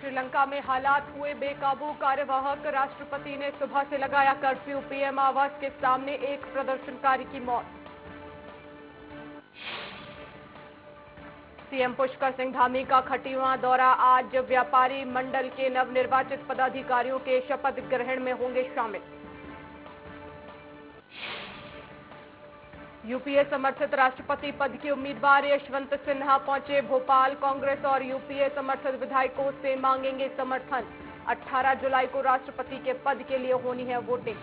श्रीलंका में हालात हुए बेकाबू, कार्यवाहक राष्ट्रपति ने सुबह से लगाया कर्फ्यू। पीएम आवास के सामने एक प्रदर्शनकारी की मौत। सीएम पुष्कर सिंह धामी का खटीमा दौरा आज, व्यापारी मंडल के नवनिर्वाचित पदाधिकारियों के शपथ ग्रहण में होंगे शामिल। यूपीए समर्थित राष्ट्रपति पद के उम्मीदवार यशवंत सिन्हा पहुंचे भोपाल। कांग्रेस और यूपीए समर्थित विधायकों से मांगेंगे समर्थन। 18 जुलाई को राष्ट्रपति के पद के लिए होनी है वोटिंग।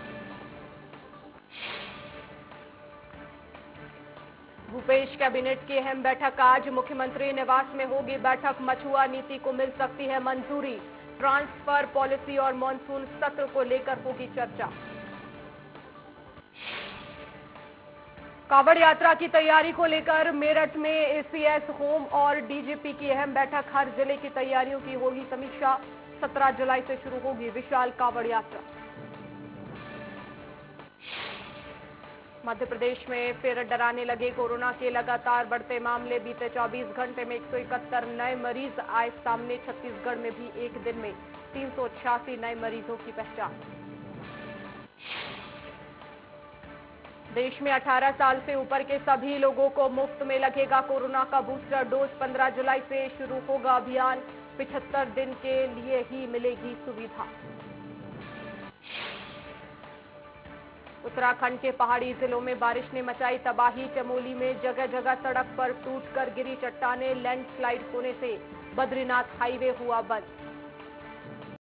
भूपेश कैबिनेट की अहम बैठक आज, मुख्यमंत्री निवास में होगी बैठक। मछुआ नीति को मिल सकती है मंजूरी। ट्रांसफर पॉलिसी और मॉनसून सत्र को लेकर होगी चर्चा। कांवड़ यात्रा की तैयारी को लेकर मेरठ में एसीएस होम और डीजीपी की अहम बैठक। हर जिले की तैयारियों की होगी समीक्षा। 17 जुलाई से शुरू होगी विशाल कांवड़ यात्रा। मध्य प्रदेश में फिर डराने लगे कोरोना के लगातार बढ़ते मामले। बीते 24 घंटे में 171 नए मरीज आए सामने। छत्तीसगढ़ में भी एक दिन में 386 नए मरीजों की पहचान। देश में 18 साल से ऊपर के सभी लोगों को मुफ्त में लगेगा कोरोना का बूस्टर डोज। 15 जुलाई से शुरू होगा अभियान। 75 दिन के लिए ही मिलेगी सुविधा। उत्तराखंड के पहाड़ी जिलों में बारिश ने मचाई तबाही। चमोली में जगह जगह सड़क पर टूट कर गिरी चट्टाने। लैंडस्लाइड होने से बद्रीनाथ हाईवे हुआ बंद।